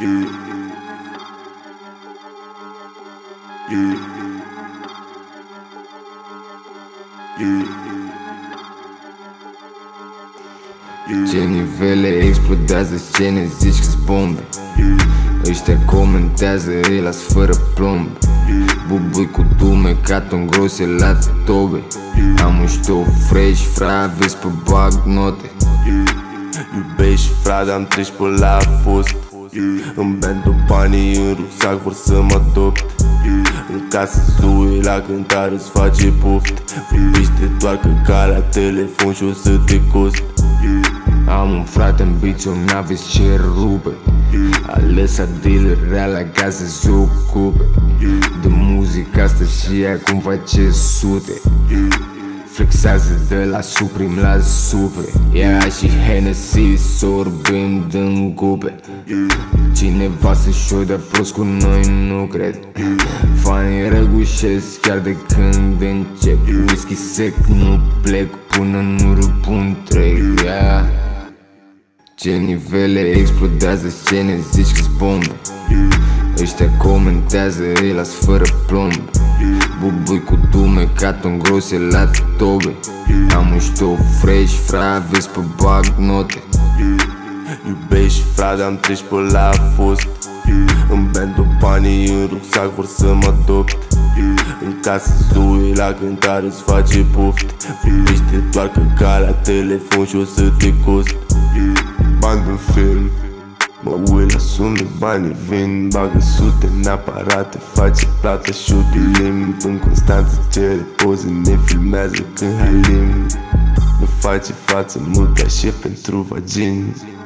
Ce nivele explodează, ce ne zici că-s bombe. Ăștia comentează, îi las fără plombe. Bubui cu dumecat în grose la tobe. Am un știu fresh, fra, vezi pe bag note. Iubești, fra, dar-mi treci pe la fost. Îmi bendo banii în rucsac, vor să mă adopt. În casă sui, la cântare îți face poft. Vorbește doar că calea telefon și o să te cost. Am un frate ambiționat, vezi ce rupe. A lăsat dealerea la casă se ocupe de muzica asta și acum face sute. Flexează de la Supreme la Supre. Ea și Hennessy sorbim din cupe. Cineva să-și o dea prost cu noi, nu cred. Fanii răgușesc chiar de când încep. Whisky sec, nu plec până nu răpun trec. Ce nivele explodează, ce ne zici că-s bombe. Ăștia comentează, îi las fără plombe. Bubui cu dumecat-o-n grose la tobe. Am un știu fresh, fra, vezi pe bag note. Iubești, fra, dar-mi treci pe la fost. Îmi bendo banii în rucsac, vor să mă adopt. În casă sui, la cântare îți face poft. Vorbește doar că calea telefon și o să te cost. Bani din film, mă uit la sume, banii vin. Bagă sute în aparate, face plată și o dilim. În Constanță cere poze, ne filmează când halim. Nu face față mult ca șef pentru vagini.